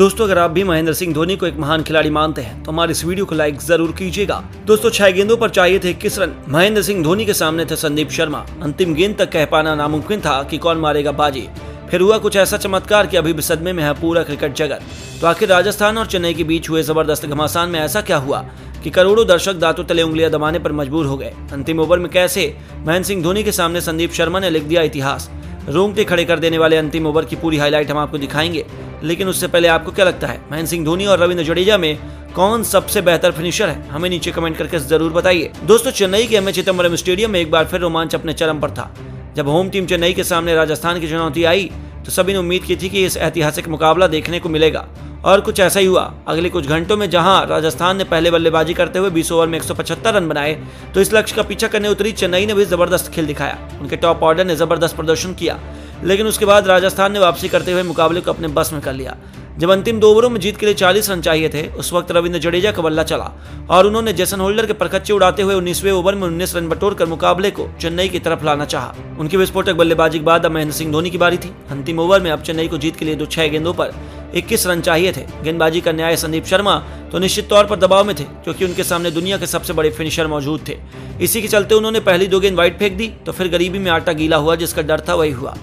दोस्तों अगर आप भी महेंद्र सिंह धोनी को एक महान खिलाड़ी मानते हैं तो हमारे इस वीडियो को लाइक जरूर कीजिएगा। दोस्तों 6 गेंदों पर चाहिए थे 21 रन। महेंद्र सिंह धोनी के सामने थे संदीप शर्मा। अंतिम गेंद तक कह पाना नामुमकिन था कि कौन मारेगा बाजी। फिर हुआ कुछ ऐसा चमत्कार कि अभी भी सदमे में है पूरा क्रिकेट जगत। तो आखिर राजस्थान और चेन्नई के बीच हुए जबरदस्त घमासान में ऐसा क्या हुआ कि करोड़ों दर्शक दांतों तले उंगलियां दबाने पर मजबूर हो गए। अंतिम ओवर में कैसे महेंद्र सिंह धोनी के सामने संदीप शर्मा ने लिख दिया इतिहास। रोंगटे खड़े कर देने वाले अंतिम ओवर की पूरी हाईलाइट हम आपको दिखाएंगे, लेकिन उससे पहले आपको क्या लगता है महेंद्र सिंह धोनी और रविंद्र जडेजा में कौन सबसे बेहतर फिनिशर है, हमें नीचे कमेंट करके जरूर बताइए। दोस्तों चेन्नई के एमए चिदंबरम स्टेडियम में एक बार फिर रोमांच अपने चरम पर था। जब होम टीम चेन्नई के सामने राजस्थान की चुनौती आई तो सभी ने उम्मीद की थी कि इस ऐतिहासिक मुकाबला देखने को मिलेगा और कुछ ऐसा ही हुआ। अगले कुछ घंटों में जहां राजस्थान ने पहले बल्लेबाजी करते हुए 20 ओवर में 175 रन बनाए तो इस लक्ष्य का पीछा करने उतरी चेन्नई ने भी जबरदस्त खेल दिखाया। उनके टॉप ऑर्डर ने जबरदस्त प्रदर्शन किया, लेकिन उसके बाद राजस्थान ने वापसी करते हुए मुकाबले को अपने बस में कर लिया। जब अंतिम 2 ओवरों में जीत के लिए 40 रन चाहिए थे उस वक्त रविंद्र जडेजा का बल्ला चला और उन्होंने जैसन होल्डर के परखच्चे उड़ाते हुए 19वें ओवर में 19 रन बटोरकर मुकाबले को चेन्नई की तरफ लाना चाहा। उनकी विस्फोटक बल्लेबाजी के बाद अब महेंद्र सिंह धोनी की बारी थी। अंतिम ओवर में अब चेन्नई को जीत के लिए 6 गेंदों पर 21 रन चाहिए थे। गेंदबाजी का न्याय संदीप शर्मा तो निश्चित तौर पर दबाव में थे क्योंकि उनके सामने दुनिया के सबसे बड़े फिनिशर मौजूद थे। इसी के चलते उन्होंने पहली 2 गेंद वाइड फेंक दी तो फिर गरीबी में आटा गीला हुआ, जिसका डर था वही हुआ।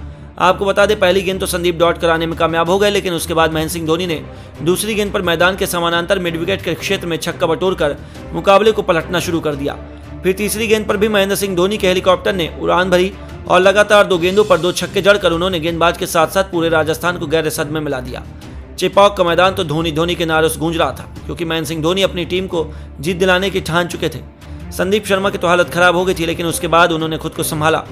आपको बता दें पहली गेंद तो संदीप डॉट कराने में कामयाब हो गए, लेकिन उसके बाद महेंद्र सिंह धोनी ने दूसरी गेंद पर मैदान के समानांतर मिड विकेट के क्षेत्र में छक्का बटोरकर मुकाबले को पलटना शुरू कर दिया। फिर तीसरी गेंद पर भी महेंद्र सिंह धोनी के हेलीकॉप्टर ने उड़ान भरी और लगातार 2 गेंदों पर 2 छक्के जड़कर उन्होंने गेंदबाज के साथ साथ पूरे राजस्थान को गहरे सदमे में ला दिया। चेपॉक का मैदान तो धोनी धोनी के नारों से गूंज रहा था क्योंकि महेंद्र सिंह धोनी अपनी टीम को जीत दिलाने की ठान चुके थे। संदीप शर्मा की तो हालत खराब हो गई थी, लेकिन उसके बाद उन्होंने खुद को संभाला।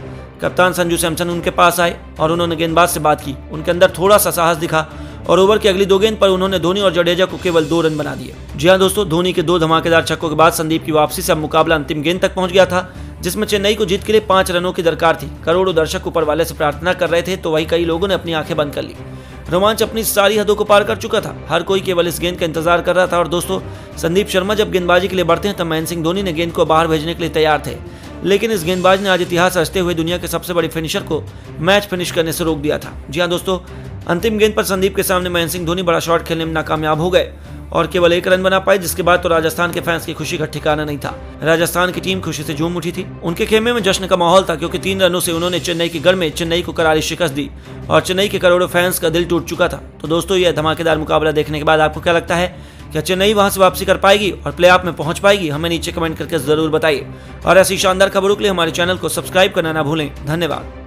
कप्तान संजू सैमसन उनके पास आए और उन्होंने गेंदबाज से बात की। उनके अंदर थोड़ा सा साहस दिखा और ओवर की अगली 2 गेंद पर उन्होंने धोनी और जडेजा को केवल 2 रन बना दिए। जी हां दोस्तों, धोनी के 2 धमाकेदार छक्कों के बाद संदीप की वापसी से अब मुकाबला अंतिम गेंद तक पहुंच गया था, जिसमें चेन्नई को जीत के लिए 5 रनों की दरकार थी। करोड़ों दर्शक ऊपर वाले से प्रार्थना कर रहे थे तो वही कई लोगों ने अपनी आंखें बंद कर ली। रोमांच अपनी सारी हदों को पार कर चुका था। हर कोई केवल इस गेंद का इंतजार कर रहा था। और दोस्तों संदीप शर्मा जब गेंदबाजी के लिए बढ़ते हैं तब महेंद्र सिंह धोनी ने गेंद को बाहर भेजने के लिए तैयार थे, लेकिन इस गेंदबाज ने आज इतिहास रचते हुए दुनिया के सबसे बड़े फिनिशर को मैच फिनिश करने से रोक दिया था। जी हां दोस्तों, अंतिम गेंद पर संदीप के सामने महेंद्र सिंह धोनी बड़ा शॉट खेलने में नाकामयाब हो गए और केवल 1 रन बना पाए, जिसके बाद तो राजस्थान के फैंस की खुशी का ठिकाना नहीं था। राजस्थान की टीम खुशी से झूम उठी थी। उनके खेमे में जश्न का माहौल था क्योंकि 3 रनों से उन्होंने चेन्नई के घर में चेन्नई को करारी शिकस्त दी और चेन्नई के करोड़ों फैंस का दिल टूट चुका था। तो दोस्तों यह धमाकेदार मुकाबला देखने के बाद आपको क्या लगता है, क्या चेन्नई वहां से वापसी कर पाएगी और प्लेऑफ में पहुंच पाएगी, हमें नीचे कमेंट करके जरूर बताइए। और ऐसी शानदार खबरों के लिए हमारे चैनल को सब्सक्राइब करना ना भूलें। धन्यवाद।